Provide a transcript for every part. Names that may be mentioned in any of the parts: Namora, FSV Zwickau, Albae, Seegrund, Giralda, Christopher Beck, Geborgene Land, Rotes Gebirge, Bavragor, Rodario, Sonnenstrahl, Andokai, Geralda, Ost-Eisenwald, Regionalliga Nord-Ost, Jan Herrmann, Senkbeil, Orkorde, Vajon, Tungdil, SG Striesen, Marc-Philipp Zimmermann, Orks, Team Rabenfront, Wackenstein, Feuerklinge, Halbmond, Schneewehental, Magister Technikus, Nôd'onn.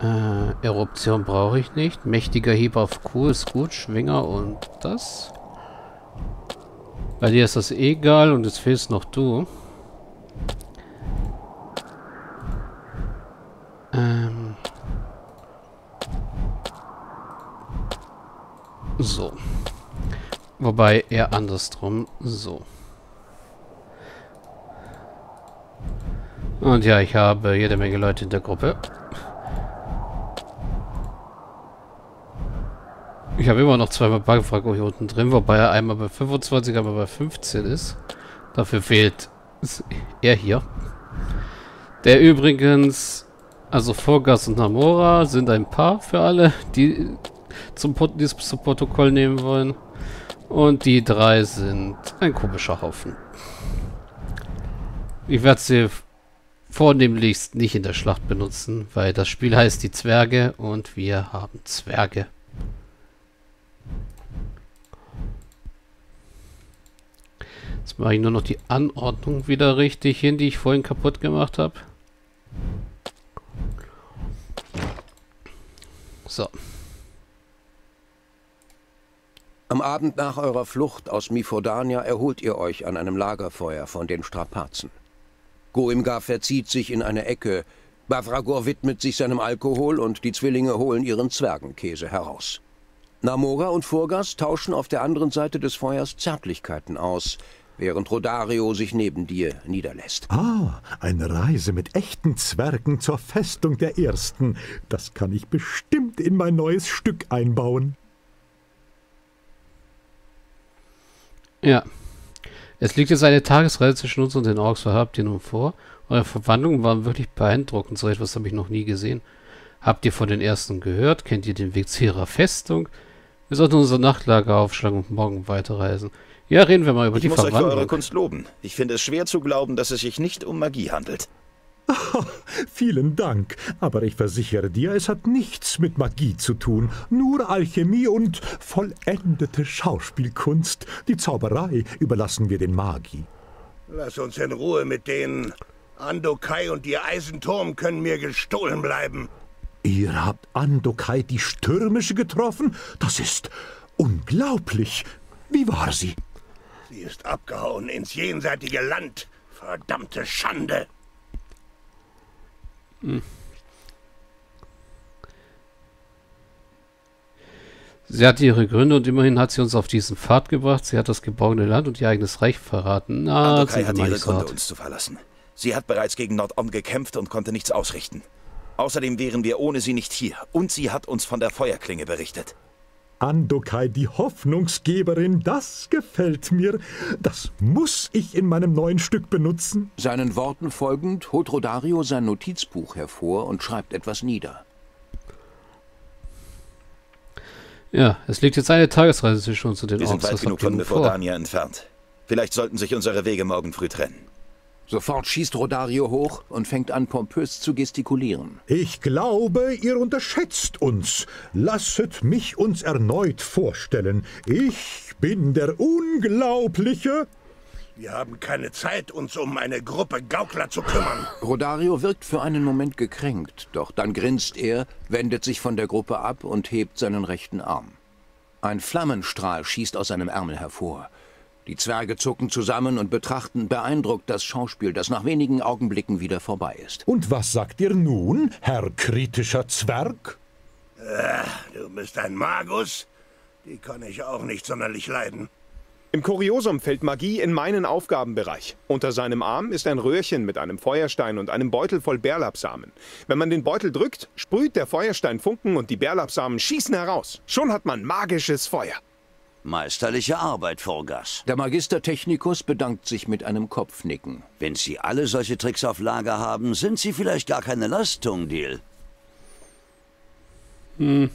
Eruption brauche ich nicht. Mächtiger Hieb auf Q ist gut. Schwinger und das. Bei dir ist das egal und es fehlst noch du. So. Wobei eher andersrum. So. Und ja, ich habe jede Menge Leute in der Gruppe. Ich habe immer noch zweimal Bavragor hier unten drin, wobei er einmal bei 25, einmal bei 15 ist. Dafür fehlt er hier. Der übrigens, also Furgas und Namora sind ein Paar für alle, die zum Protokoll nehmen wollen. Und die drei sind ein komischer Haufen. Ich werde sie vornehmlichst nicht in der Schlacht benutzen, weil das Spiel heißt Die Zwerge und wir haben Zwerge. Jetzt mache ich nur noch die Anordnung wieder richtig hin, die ich vorhin kaputt gemacht habe. So. Am Abend nach eurer Flucht aus Mifurdania erholt ihr euch an einem Lagerfeuer von den Strapazen. Goimgar verzieht sich in eine Ecke, Bavragor widmet sich seinem Alkohol und die Zwillinge holen ihren Zwergenkäse heraus. Namora und Furgas tauschen auf der anderen Seite des Feuers Zärtlichkeiten aus, während Rodario sich neben dir niederlässt. Ah, eine Reise mit echten Zwergen zur Festung der Ersten. Das kann ich bestimmt in mein neues Stück einbauen. Ja. Es liegt jetzt eine Tagesreise zwischen uns und den Orks. Was habt ihr nun vor? Eure Verwandlungen waren wirklich beeindruckend. So etwas habe ich noch nie gesehen. Habt ihr von den Ersten gehört? Kennt ihr den Weg zu ihrer Festung? Wir sollten unser Nachtlager aufschlagen und morgen weiterreisen. Ja, reden wir mal über die Verwandlung. Ich muss euch für eure Kunst loben. Ich finde es schwer zu glauben, dass es sich nicht um Magie handelt. Oh, vielen Dank. Aber ich versichere dir, es hat nichts mit Magie zu tun. Nur Alchemie und vollendete Schauspielkunst. Die Zauberei überlassen wir den Magi. Lass uns in Ruhe mit denen. Andokai und ihr Eisenturm können mir gestohlen bleiben. Ihr habt Andokai die Stürmische getroffen? Das ist unglaublich. Wie war sie? Sie ist abgehauen ins jenseitige Land. Verdammte Schande. Sie hatte ihre Gründe und immerhin hat sie uns auf diesen Pfad gebracht. Sie hat das geborgene Land und ihr eigenes Reich verraten. Na, sie hat ihre Gründe, uns zu verlassen. Sie hat bereits gegen Nôd'onn gekämpft und konnte nichts ausrichten. Außerdem wären wir ohne sie nicht hier. Und sie hat uns von der Feuerklinge berichtet. Andokai, die Hoffnungsgeberin, das gefällt mir. Das muss ich in meinem neuen Stück benutzen. Seinen Worten folgend holt Rodario sein Notizbuch hervor und schreibt etwas nieder. Ja, es liegt jetzt eine Tagesreise zwischen uns und den Orks. Wir sind weit genug von Mifurdania entfernt. Vielleicht sollten sich unsere Wege morgen früh trennen. Sofort schießt Rodario hoch und fängt an, pompös zu gestikulieren. Ich glaube, ihr unterschätzt uns. Lasset mich uns erneut vorstellen. Ich bin der Unglaubliche. Wir haben keine Zeit, uns um eine Gruppe Gaukler zu kümmern. Rodario wirkt für einen Moment gekränkt, doch dann grinst er, wendet sich von der Gruppe ab und hebt seinen rechten Arm. Ein Flammenstrahl schießt aus seinem Ärmel hervor. Die Zwerge zucken zusammen und betrachten beeindruckt das Schauspiel, das nach wenigen Augenblicken wieder vorbei ist. Und was sagt ihr nun, Herr kritischer Zwerg? Ach, du bist ein Magus? Die kann ich auch nicht sonderlich leiden. Im Kuriosum fällt Magie in meinen Aufgabenbereich. Unter seinem Arm ist ein Röhrchen mit einem Feuerstein und einem Beutel voll Bärlapsamen. Wenn man den Beutel drückt, sprüht der Feuerstein Funken und die Bärlapsamen schießen heraus. Schon hat man magisches Feuer. Meisterliche Arbeit, Furgas. Der Magister Technikus bedankt sich mit einem Kopfnicken. Wenn Sie alle solche Tricks auf Lager haben, sind Sie vielleicht gar keine Last, Tungdil. Hm.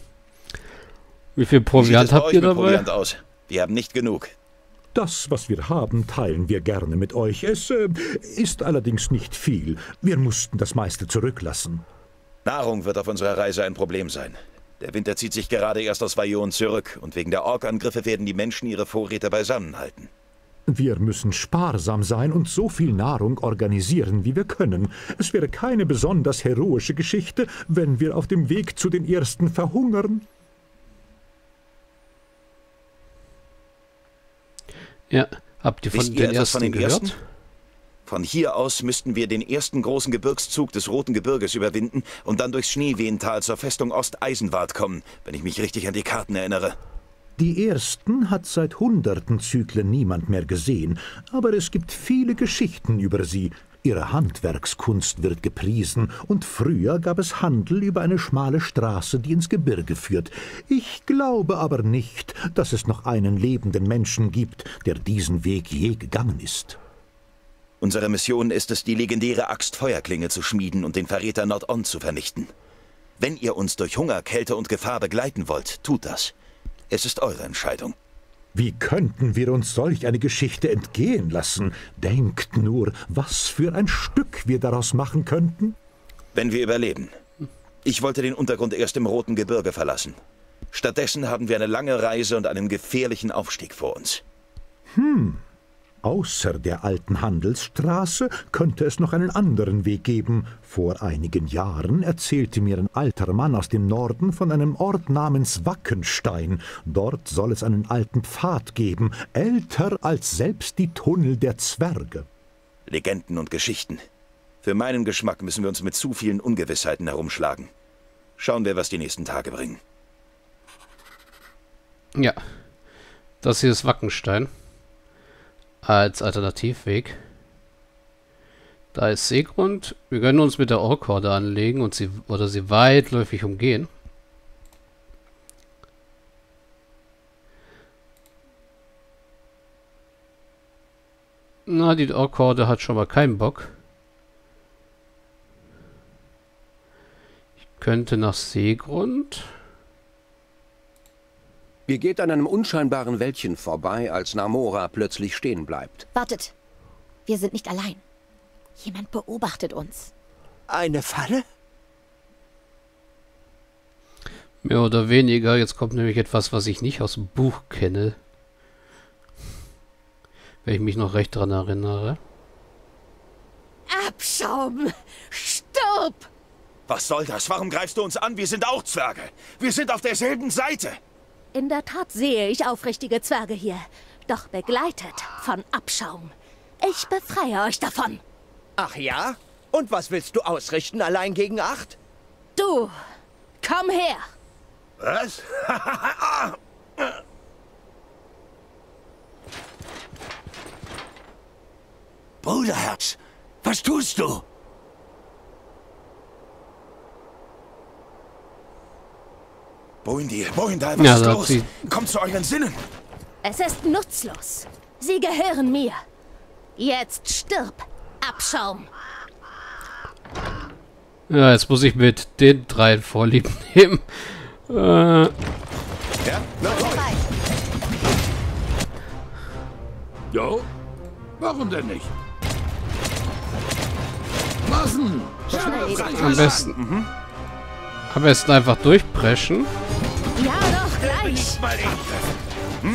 Wie viel Proviant habt ihr dabei? Proviant aus? Wir haben nicht genug. Das, was wir haben, teilen wir gerne mit euch. Es ist allerdings nicht viel. Wir mussten das meiste zurücklassen. Nahrung wird auf unserer Reise ein Problem sein. Der Winter zieht sich gerade erst aus Vajon zurück und wegen der Ork-Angriffe werden die Menschen ihre Vorräte beisammen halten. Wir müssen sparsam sein und so viel Nahrung organisieren, wie wir können. Es wäre keine besonders heroische Geschichte, wenn wir auf dem Weg zu den Ersten verhungern. Ja, habt ihr von den Ersten gehört? Von hier aus müssten wir den ersten großen Gebirgszug des Roten Gebirges überwinden und dann durchs Schneewehental zur Festung Ost-Eisenwald kommen, wenn ich mich richtig an die Karten erinnere. Die ersten hat seit hunderten Zyklen niemand mehr gesehen, aber es gibt viele Geschichten über sie. Ihre Handwerkskunst wird gepriesen und früher gab es Handel über eine schmale Straße, die ins Gebirge führt. Ich glaube aber nicht, dass es noch einen lebenden Menschen gibt, der diesen Weg je gegangen ist. Unsere Mission ist es, die legendäre Axt Feuerklinge zu schmieden und den Verräter Nôd'onn zu vernichten. Wenn ihr uns durch Hunger, Kälte und Gefahr begleiten wollt, tut das. Es ist eure Entscheidung. Wie könnten wir uns solch eine Geschichte entgehen lassen? Denkt nur, was für ein Stück wir daraus machen könnten. Wenn wir überleben. Ich wollte den Untergrund erst im Roten Gebirge verlassen. Stattdessen haben wir eine lange Reise und einen gefährlichen Aufstieg vor uns. Außer der alten Handelsstraße könnte es noch einen anderen Weg geben. Vor einigen Jahren erzählte mir ein alter Mann aus dem Norden von einem Ort namens Wackenstein. Dort soll es einen alten Pfad geben, älter als selbst die Tunnel der Zwerge. Legenden und Geschichten. Für meinen Geschmack müssen wir uns mit zu vielen Ungewissheiten herumschlagen. Schauen wir, was die nächsten Tage bringen. Ja, das hier ist Wackenstein. Als Alternativweg. Da ist Seegrund. Wir können uns mit der Orkorde anlegen und sie weitläufig umgehen. Na, die Orkorde hat schon mal keinen Bock. Ich könnte nach Seegrund. Ihr geht an einem unscheinbaren Wäldchen vorbei, als Namora plötzlich stehen bleibt. Wartet! Wir sind nicht allein. Jemand beobachtet uns. Eine Falle? Mehr oder weniger. Jetzt kommt nämlich etwas, was ich nicht aus dem Buch kenne. Wenn ich mich noch recht dran erinnere. Abschaum! Stirb! Was soll das? Warum greifst du uns an? Wir sind auch Zwerge. Wir sind auf derselben Seite. In der Tat sehe ich aufrichtige Zwerge hier, doch begleitet von Abschaum. Ich befreie euch davon. Ach ja? Und was willst du ausrichten, allein gegen 8? Du, komm her. Was? Bruderherz, was tust du? Boindil, Boindil, was ist los? Kommt zu euren Sinnen! Es ist nutzlos. Sie gehören mir. Jetzt stirb, Abschaum! Ja, jetzt muss ich mit den dreien Vorlieb nehmen. Ja, na toll! Jo? Warum denn nicht? Massen! Am besten einfach durchpreschen. Ja, doch, gleich.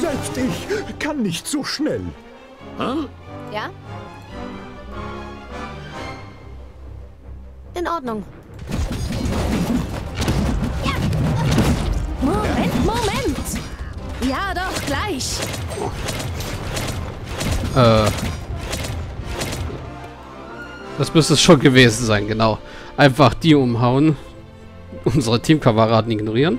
Selbst ich kann nicht so schnell. Hm? Ja? In Ordnung. Ja. Moment. Ja, doch, gleich. Das müsste es schon gewesen sein, genau. Einfach die umhauen. Unsere Teamkameraden ignorieren.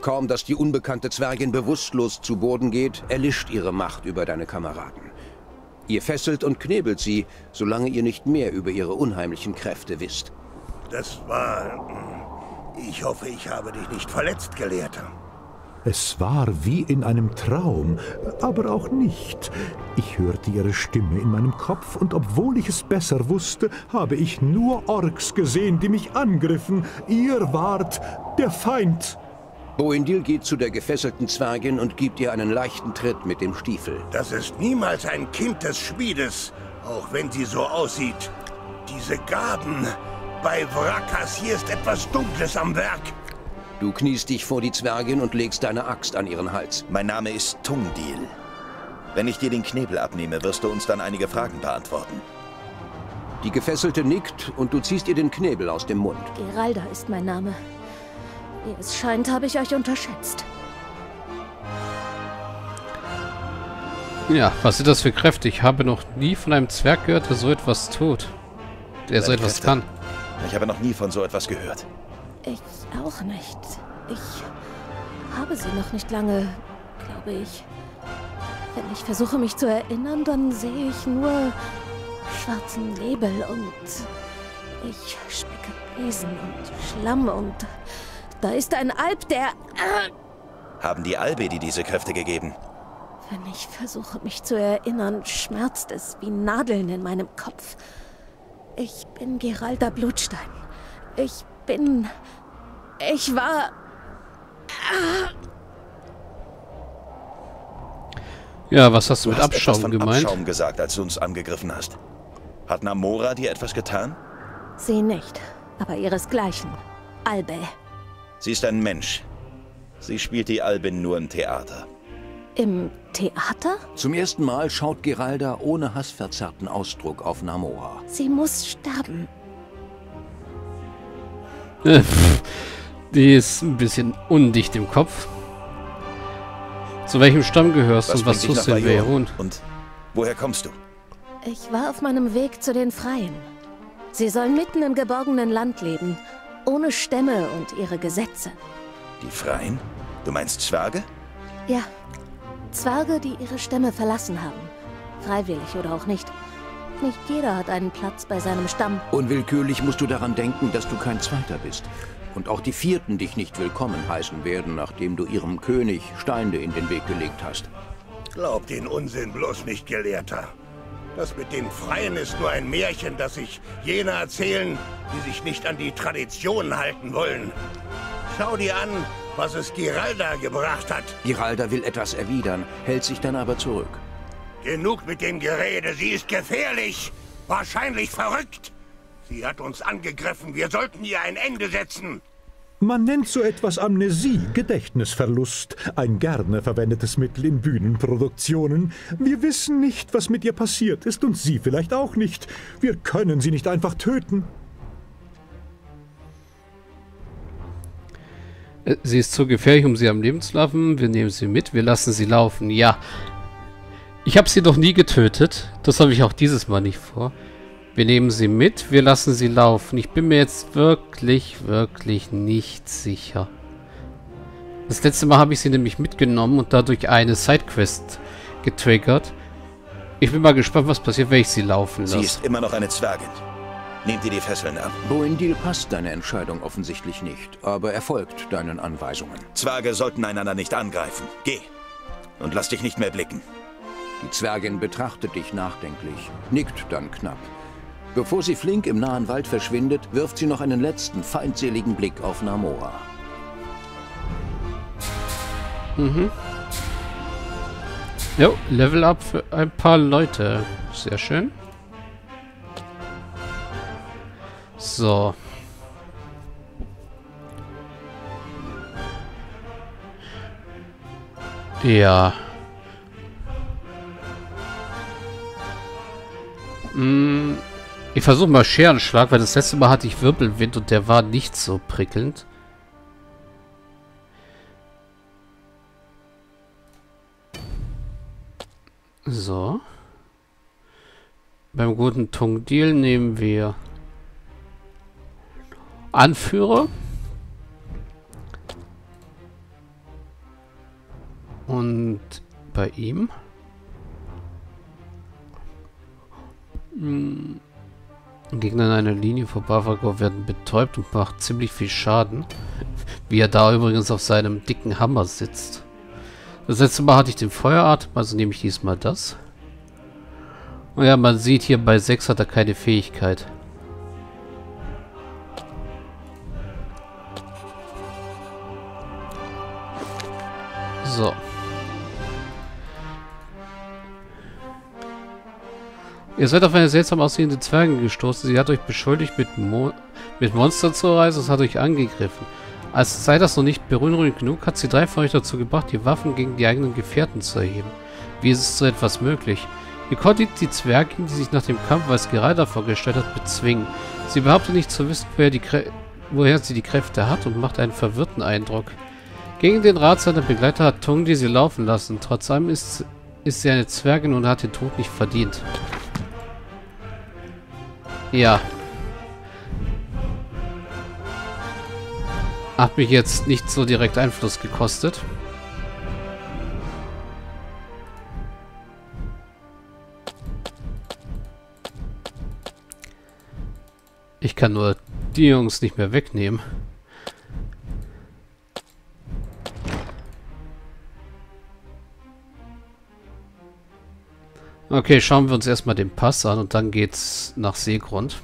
Kaum, dass die unbekannte Zwergin bewusstlos zu Boden geht, erlischt ihre Macht über deine Kameraden. Ihr fesselt und knebelt sie, solange ihr nicht mehr über ihre unheimlichen Kräfte wisst. Das war... Ich hoffe, ich habe dich nicht verletzt, Gelehrter. Es war wie in einem Traum, aber auch nicht. Ich hörte ihre Stimme in meinem Kopf und obwohl ich es besser wusste, habe ich nur Orks gesehen, die mich angriffen. Ihr wart der Feind. Boindil geht zu der gefesselten Zwergin und gibt ihr einen leichten Tritt mit dem Stiefel. Das ist niemals ein Kind des Schmiedes, auch wenn sie so aussieht. Diese Gaben. Bei Vraccas hier ist etwas Dunkles am Werk. Du kniest dich vor die Zwergin und legst deine Axt an ihren Hals. Mein Name ist Tungdil. Wenn ich dir den Knebel abnehme, wirst du uns dann einige Fragen beantworten. Die Gefesselte nickt und du ziehst ihr den Knebel aus dem Mund. Geralda ist mein Name. Wie es scheint, habe ich euch unterschätzt. Ja, was sind das für Kräfte? Ich habe noch nie von einem Zwerg gehört, der so etwas tut. Der so etwas kann. Ich habe noch nie von so etwas gehört. Ich auch nicht. Ich habe sie noch nicht lange, glaube ich. Wenn ich versuche, mich zu erinnern, dann sehe ich nur schwarzen Nebel und ich spicke Besen und Schlamm und da ist ein Alb, der... Haben die Albe dir diese Kräfte gegeben? Wenn ich versuche, mich zu erinnern, schmerzt es wie Nadeln in meinem Kopf. Ich bin Geralda Blutstein. Ich war... Ja, was hast du mit Abschaum gemeint? Abschaum gesagt, als du uns angegriffen hast. Hat Namora dir etwas getan? Sie nicht, aber ihresgleichen. Albe. Sie ist ein Mensch. Sie spielt die Albe nur im Theater. Im Theater? Zum ersten Mal schaut Geralda ohne hassverzerrten Ausdruck auf Namora. Sie muss sterben. Die ist ein bisschen undicht im Kopf. Zu welchem Stamm gehörst du und was tust du in Verun? Und woher kommst du? Ich war auf meinem Weg zu den Freien. Sie sollen mitten im geborgenen Land leben, ohne Stämme und ihre Gesetze. Die Freien? Du meinst Zwerge? Ja. Zwerge, die ihre Stämme verlassen haben. Freiwillig oder auch nicht. Nicht jeder hat einen Platz bei seinem Stamm. Unwillkürlich musst du daran denken, dass du kein Zweiter bist. Und auch die Vierten dich nicht willkommen heißen werden, nachdem du ihrem König Steine in den Weg gelegt hast. Glaub den Unsinn bloß nicht, Gelehrter. Das mit den Freien ist nur ein Märchen, das sich jene erzählen, die sich nicht an die Traditionen halten wollen. Schau dir an, was es Geralda gebracht hat. Geralda will etwas erwidern, hält sich dann aber zurück. Genug mit dem Gerede, sie ist gefährlich, wahrscheinlich verrückt. Sie hat uns angegriffen, wir sollten ihr ein Ende setzen. Man nennt so etwas Amnesie, Gedächtnisverlust. Ein gerne verwendetes Mittel in Bühnenproduktionen. Wir wissen nicht, was mit ihr passiert ist und sie vielleicht auch nicht. Wir können sie nicht einfach töten. Sie ist zu gefährlich, um sie am Leben zu lassen. Wir nehmen sie mit, wir lassen sie laufen. Ja, ich habe sie noch nie getötet. Das habe ich auch dieses Mal nicht vor. Wir nehmen sie mit, wir lassen sie laufen. Ich bin mir jetzt wirklich nicht sicher. Das letzte Mal habe ich sie nämlich mitgenommen und dadurch eine Sidequest getriggert. Ich bin mal gespannt, was passiert, wenn ich sie laufen lasse. Sie ist immer noch eine Zwergin. Nehmt ihr die Fesseln ab. Boindil passt deine Entscheidung offensichtlich nicht, aber er folgt deinen Anweisungen. Zwerge sollten einander nicht angreifen. Geh und lass dich nicht mehr blicken. Die Zwergin betrachtet dich nachdenklich, nickt dann knapp. Bevor sie flink im nahen Wald verschwindet, wirft sie noch einen letzten feindseligen Blick auf Namora. Mhm. Jo, Level Up für ein paar Leute. Sehr schön. So. Ja. Ich versuche mal Scherenschlag, weil das letzte Mal hatte ich Wirbelwind und der war nicht so prickelnd. So. Beim guten Tungdil nehmen wir Anführer. Und bei ihm Gegner in einer Linie vor Bavragor werden betäubt und macht ziemlich viel Schaden. Wie er da übrigens auf seinem dicken Hammer sitzt. Das letzte Mal hatte ich den Feueratem, also nehme ich diesmal das. Und ja, man sieht hier bei 6 hat er keine Fähigkeit. So. Ihr seid auf eine seltsam aussehende Zwergin gestoßen. Sie hat euch beschuldigt, mit Monstern zu reisen. Es hat euch angegriffen. Als sei das noch nicht beunruhigend genug, hat sie drei von euch dazu gebracht, die Waffen gegen die eigenen Gefährten zu erheben. Wie ist es so etwas möglich? Ihr konntet die Zwergin, die sich nach dem Kampf als Geralda vorgestellt hat, bezwingen. Sie behauptet nicht zu wissen, woher sie die Kräfte hat und macht einen verwirrten Eindruck. Gegen den Rat seiner Begleiter hat Tungdil sie laufen lassen. Trotz allem ist sie eine Zwergin und hat den Tod nicht verdient. Ja. Hat mich jetzt nicht so direkt Einfluss gekostet. Ich kann nur die Jungs nicht mehr wegnehmen. Okay, schauen wir uns erstmal den Pass an und dann geht's nach Seegrund.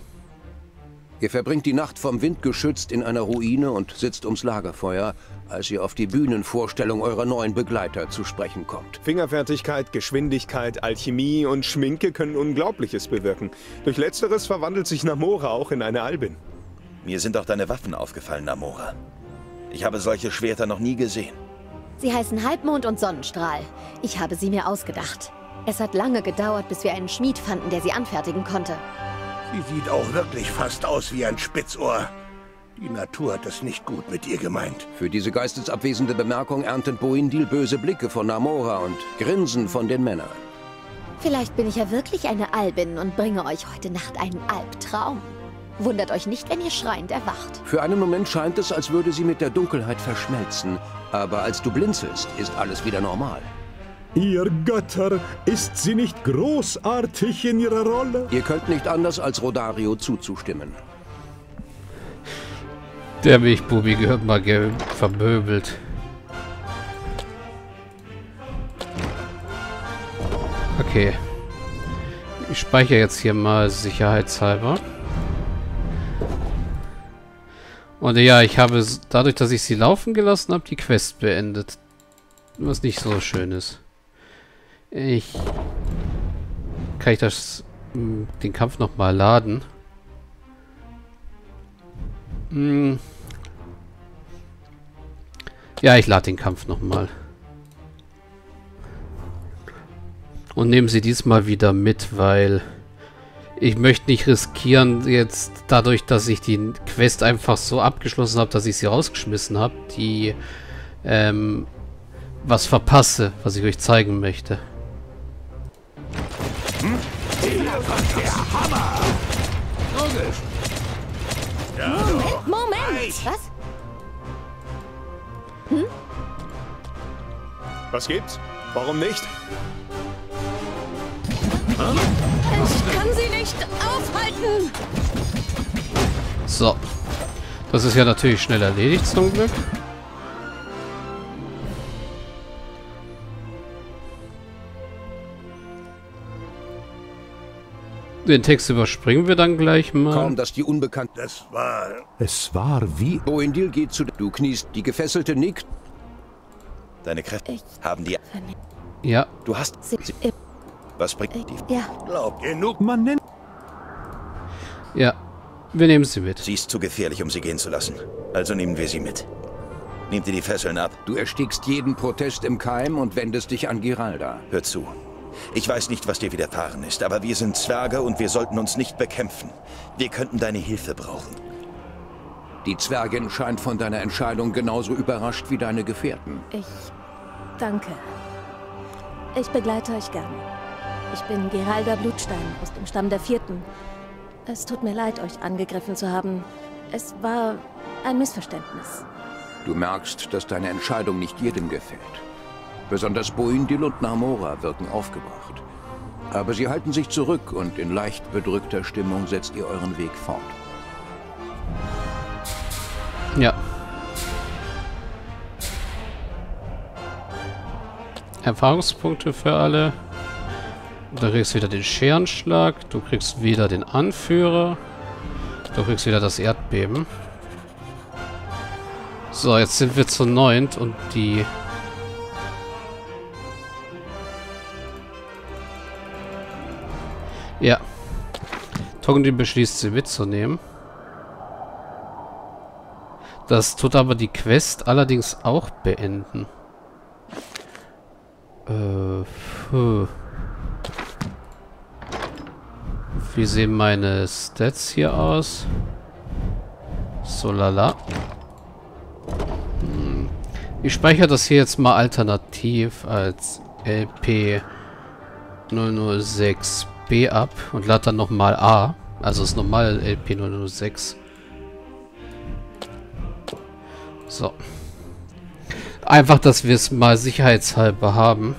Ihr verbringt die Nacht vom Wind geschützt in einer Ruine und sitzt ums Lagerfeuer, als ihr auf die Bühnenvorstellung eurer neuen Begleiter zu sprechen kommt. Fingerfertigkeit, Geschwindigkeit, Alchemie und Schminke können Unglaubliches bewirken. Durch Letzteres verwandelt sich Namora auch in eine Albin. Mir sind auch deine Waffen aufgefallen, Namora. Ich habe solche Schwerter noch nie gesehen. Sie heißen Halbmond und Sonnenstrahl. Ich habe sie mir ausgedacht. Es hat lange gedauert, bis wir einen Schmied fanden, der sie anfertigen konnte. Sie sieht auch wirklich fast aus wie ein Spitzohr. Die Natur hat es nicht gut mit ihr gemeint. Für diese geistesabwesende Bemerkung erntet Boindil böse Blicke von Namora und Grinsen von den Männern. Vielleicht bin ich ja wirklich eine Albin und bringe euch heute Nacht einen Albtraum. Wundert euch nicht, wenn ihr schreiend erwacht. Für einen Moment scheint es, als würde sie mit der Dunkelheit verschmelzen. Aber als du blinzelst, ist alles wieder normal. Ihr Götter, ist sie nicht großartig in ihrer Rolle? Ihr könnt nicht anders, als Rodario zuzustimmen. Der Milchbubi gehört mal vermöbelt. Okay. Ich speichere jetzt hier mal sicherheitshalber. Und ja, ich habe dadurch, dass ich sie laufen gelassen habe, die Quest beendet. Was nicht so schön ist. Kann ich den Kampf nochmal laden? Ja, ich lade den Kampf nochmal. Und nehme sie diesmal wieder mit, weil ich möchte nicht riskieren, jetzt dadurch, dass ich die Quest einfach so abgeschlossen habe, dass ich sie rausgeschmissen habe, die was verpasse, was ich euch zeigen möchte. Hier kommt der Hammer! Logisch! Ja, Moment! Was? Hm? Was gibt's? Warum nicht? Hm? Ich kann sie nicht aufhalten! So. Das ist ja natürlich schnell erledigt, zum Glück. Den Text überspringen wir dann gleich mal. Kaum, dass die Unbekannte... Es war wie... Boindil geht zu... Du kniest, die Gefesselte nickt. Deine Kräfte haben die... Ja. Du hast... Was bringt die... Ja. Glaub genug, man nennt... Ja. Wir nehmen sie mit. Sie ist zu gefährlich, um sie gehen zu lassen. Also nehmen wir sie mit. Nehmt ihr die Fesseln ab. Du erstickst jeden Protest im Keim und wendest dich an Giralda. Hör zu. Ich weiß nicht, was dir widerfahren ist, aber wir sind Zwerge und wir sollten uns nicht bekämpfen. Wir könnten deine Hilfe brauchen. Die Zwergin scheint von deiner Entscheidung genauso überrascht wie deine Gefährten. Ich danke. Ich begleite euch gerne. Ich bin Geralda Blutstein aus dem Stamm der Vierten. Es tut mir leid, euch angegriffen zu haben. Es war ein Missverständnis. Du merkst, dass deine Entscheidung nicht jedem gefällt. Besonders Boindil und Namora wirken aufgebracht. Aber sie halten sich zurück und in leicht bedrückter Stimmung setzt ihr euren Weg fort. Ja. Erfahrungspunkte für alle. Du kriegst wieder den Scherenschlag. Du kriegst wieder den Anführer. Du kriegst wieder das Erdbeben. So, jetzt sind wir zu 9 und die... Ja. Tungdil beschließt, sie mitzunehmen. Das tut aber die Quest allerdings auch beenden. Wie sehen meine Stats hier aus? So lala. Ich speichere das hier jetzt mal alternativ als LP 006B ab und lade dann nochmal A. Also das normale LP 006. So. Einfach, dass wir es mal sicherheitshalber haben.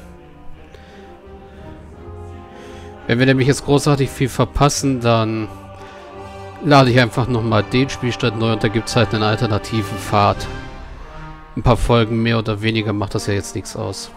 Wenn wir nämlich jetzt großartig viel verpassen, dann lade ich einfach nochmal den Spielstand neu und da gibt es halt einen alternativen Pfad. Ein paar Folgen mehr oder weniger macht das ja jetzt nichts aus.